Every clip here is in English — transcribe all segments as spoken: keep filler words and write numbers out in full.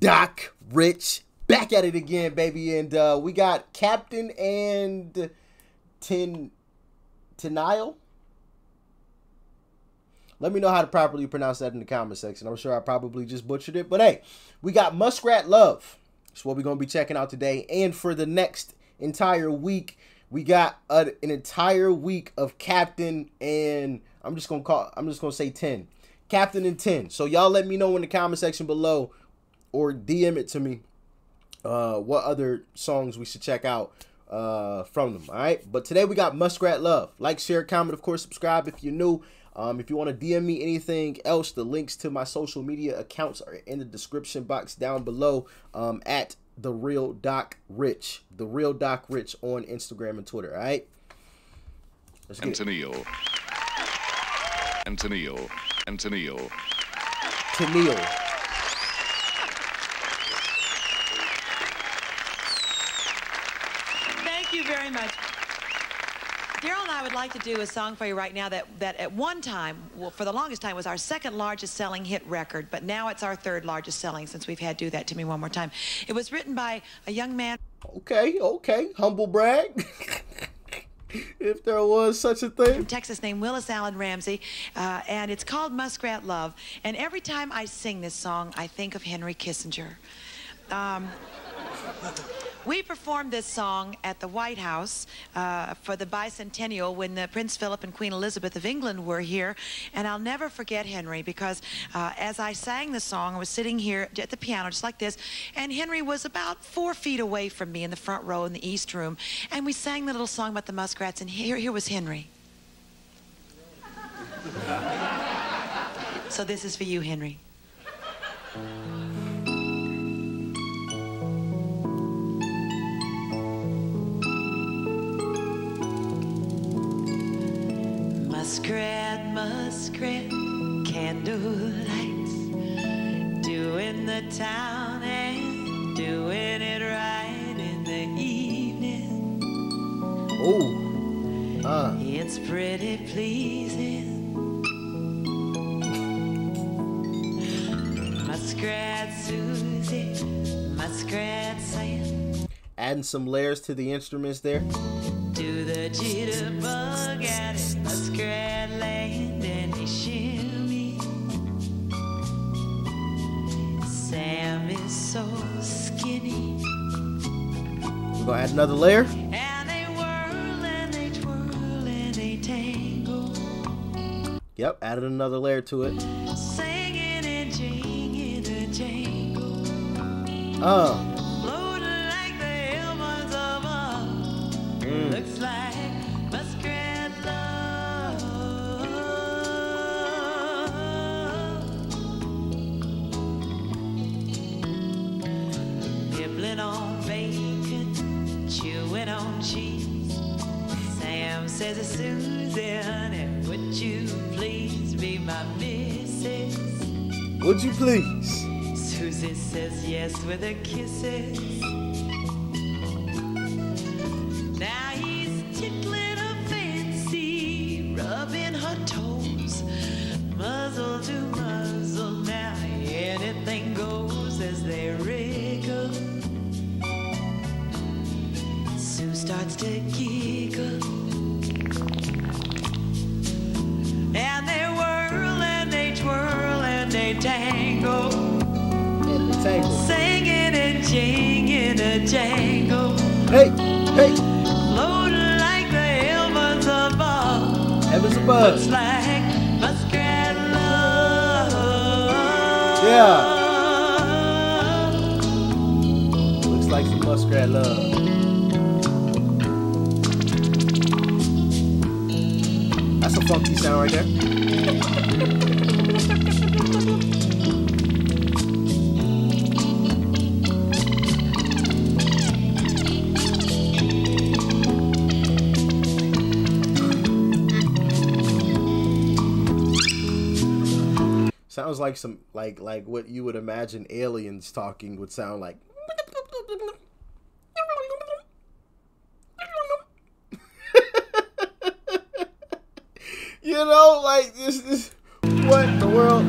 Doc Rich back at it again, baby, and uh, we got Captain and Ten Tennille. Let me know how to properly pronounce that in the comment section. I'm sure I probably just butchered it, but hey, we got Muskrat Love. That's what we're gonna be checking out today, and for the next entire week, we got a, an entire week of Captain and I'm just gonna call. I'm just gonna say ten. Captain and Ten. So y'all let me know in the comment section below, or D M it to me, uh, what other songs we should check out uh, from them, all right? But today we got Muskrat Love. Like, share, comment, of course, subscribe if you're new. Um, if you want to D M me anything else, the links to my social media accounts are in the description box down below, um, at The Real Doc Rich. The Real Doc Rich on Instagram and Twitter, all right? Let's get Antonio. It. Antonio. Antonio. Tennille. Thank you very much. Daryl and I would like to do a song for you right now that, that at one time, well, for the longest time, was our second largest selling hit record, but now it's our third largest selling since we've had Do That To Me One More Time. It was written by a young man. Okay, okay, humble brag. If there was such a thing. From Texas named Willis Allen Ramsey, uh, and it's called Muskrat Love. And every time I sing this song, I think of Henry Kissinger. Um... We performed this song at the White House uh, for the bicentennial when the Prince Philip and Queen Elizabeth of England were here, and I'll never forget Henry because uh, as I sang the song, I was sitting here at the piano just like this, and Henry was about four feet away from me in the front row in the East Room, and we sang the little song about the muskrats, and here, here was Henry. So this is for you, Henry. Muskrat, muskrat, candlelights, doing the town and doing it right in the evening. Oh, uh. It's pretty pleasing. Muskrat Susie, muskrat Sam. Adding some layers to the instruments there. Do the jitterbug at it, muskrat land, and he shimmy. Sam is so skinny. We're gonna add another layer. And they whirl and they twirl and they tangle. Yep, added another layer to it. Singing and jinging and jangle. Oh. Looks like muskrat love. Nibbling on bacon, chewing on cheese. Sam says to Susan, and would you please be my missus? Would you please? Susie says yes with her kisses. Now he's tickling her fancy, rubbing her toes, muzzle to muzzle. Now anything goes as they wriggle. Sue starts to giggle, and they whirl and they twirl and they tangle, and they tangle. Singing and jinging a jangle. Hey, hey. Looks like muskrat love. Yeah. Looks like some muskrat love. That's a funky sound right there. Sounds like some like like what you would imagine aliens talking would sound like. You know, like this is what the world.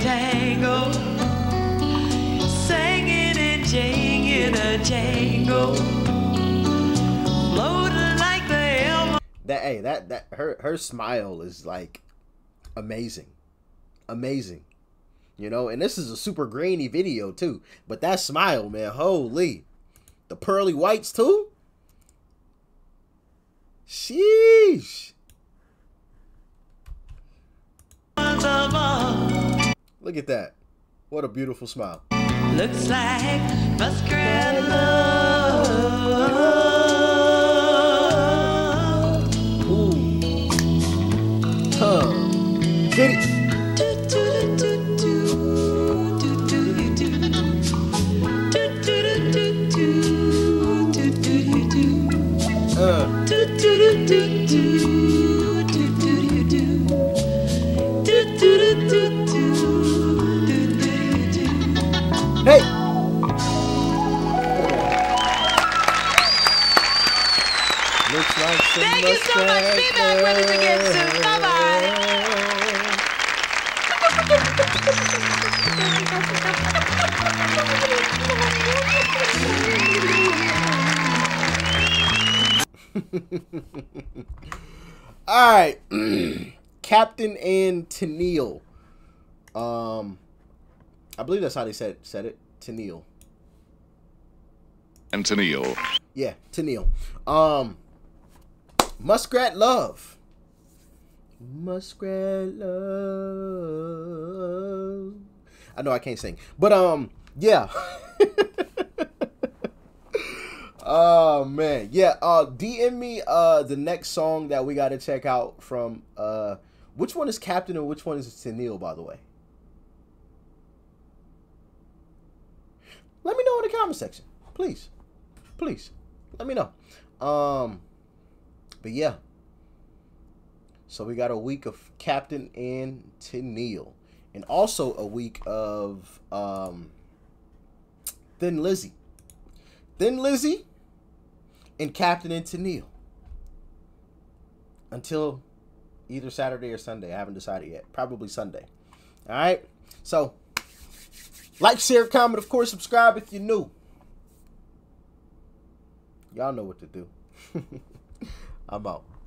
a jangle, singing and jinging a jangle, floating like the elm. That hey, that that her her smile is like amazing, amazing, you know. And this is a super grainy video too, but that smile, man, holy, the pearly whites too. Sheesh. Look at that. What a beautiful smile. Looks like Muskrat Love. Ooh. Huh. Did it. Thank you so much. Be back with us again soon. Bye-bye. All right. Captain and Tennille. Um, I believe that's how they said, said it. Tennille. And Tennille. Yeah, Tennille. Um... Muskrat Love. Muskrat Love. I know I can't sing, but um, yeah. Oh man, yeah. Uh, D M me uh the next song that we got to check out from uh, which one is Captain and which one is Tennille, by the way. Let me know in the comment section, please, please. Let me know. Um. But yeah, so we got a week of Captain and Tennille, and also a week of um, Thin Lizzy, Thin Lizzy, and Captain and Tennille. Until either Saturday or Sunday, I haven't decided yet. Probably Sunday. All right. So like, share, comment, of course, subscribe if you're new. Y'all know what to do. I'm out.